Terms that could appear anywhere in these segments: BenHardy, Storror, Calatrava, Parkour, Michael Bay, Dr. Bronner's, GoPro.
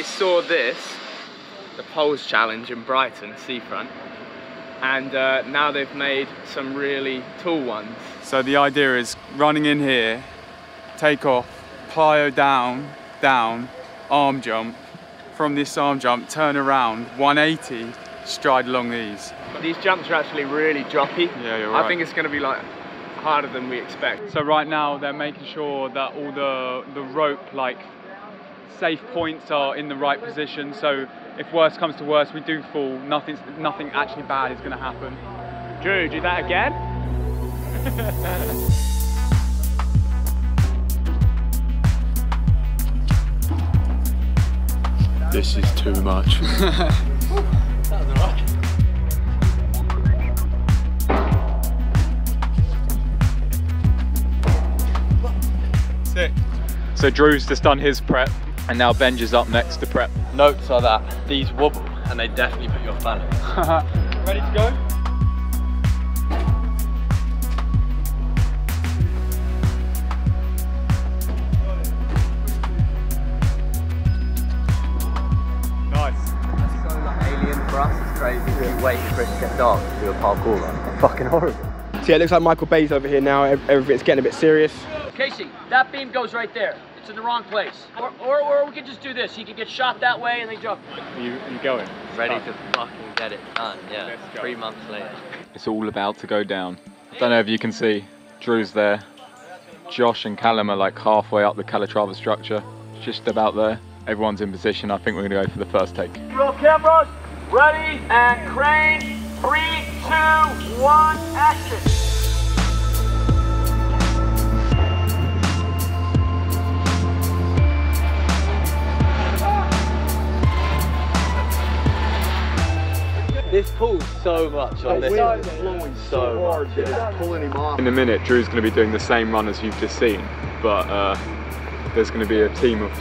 they saw this, the Poles Challenge in Brighton, seafront, and now they've made some really tall ones. So the idea is running in here, take off, plyo down, arm jump, from this arm jump, turn around, 180, stride along these. But these jumps are actually really droppy. Yeah, you're right. I think it's going to be like harder than we expect. So right now they're making sure that all the rope like safe points are in the right position. So if worse comes to worse, we do fall. Nothing actually bad is going to happen. Drew, do that again. This is too much. That was alright. Sick. So Drew's just done his prep, and now Benj is up next to prep. Notes are that these wobble, and they definitely put you off balance. Ready to go? Wait for it to get dark to do a parkour run. Fucking horrible. So yeah, it looks like Michael Bay's over here now. Everything's getting a bit serious. Casey, that beam goes right there. It's in the wrong place. Or we could just do this. He could get shot that way and then jump. You going? Ready to fucking get it done, yeah. 3 months later. It's all about to go down. I don't know if you can see. Drew's there. Josh and Callum are like halfway up the Calatrava structure. Just about there. Everyone's in position. I think we're going to go for the first take. Roll cameras. Ready and crane, 3, 2, 1, action. This pulls so much on this. So hard, yeah. Pulling him off. In a minute, Drew's going to be doing the same run as you've just seen, but there's going to be a team of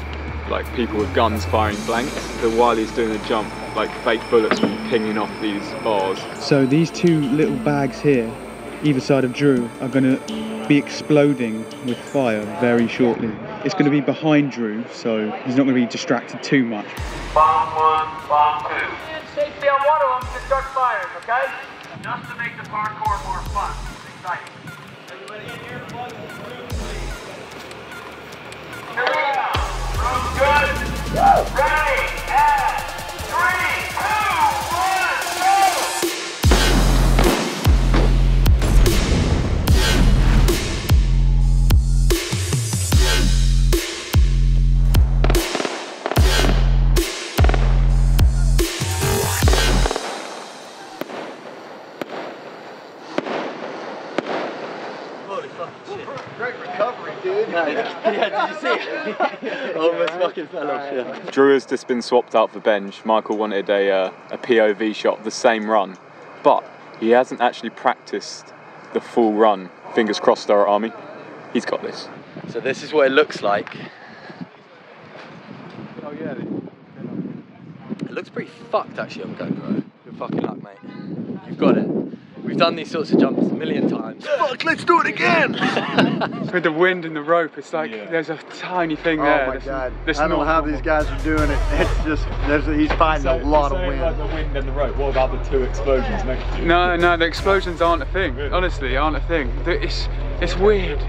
like people with guns firing blanks. So while he's doing the jump, like fake bullets from pinging off these bars. So these two little bags here, either side of Drew, are going to be exploding with fire very shortly. It's going to be behind Drew, so he's not going to be distracted too much. Bomb one, bomb two. And safety on one of them to start firing, okay? Just to make the parkour more fun. It's exciting. Everybody in here, plug Drew, please. Here we go. Room's good. Woo. Ready, and 3, 2, 1, go! Holy fucking shit. Great recovery, dude. Yeah, did you see it? Almost fucking fell off, yeah. Drew has just been swapped out for Benj. Michael wanted a POV shot, the same run, but he hasn't actually practiced the full run. Fingers crossed, Storror Army. He's got this. So this is what it looks like. Oh yeah. It looks pretty fucked actually on GoPro. Good fucking luck, mate. You've got it. We've done these sorts of jumps a million times. Fuck, let's do it again! With the wind and the rope, it's like, yeah, there's a tiny thing there. Oh my God. I don't know how these guys are doing it. It's just, he's fighting a lot of wind. About the wind and the rope. What about the two explosions next to you? No, the explosions aren't a thing. Really? Honestly, aren't a thing. It's weird.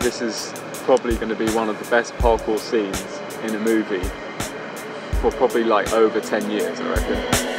This is probably going to be one of the best parkour scenes in a movie for probably like over 10 years, I reckon.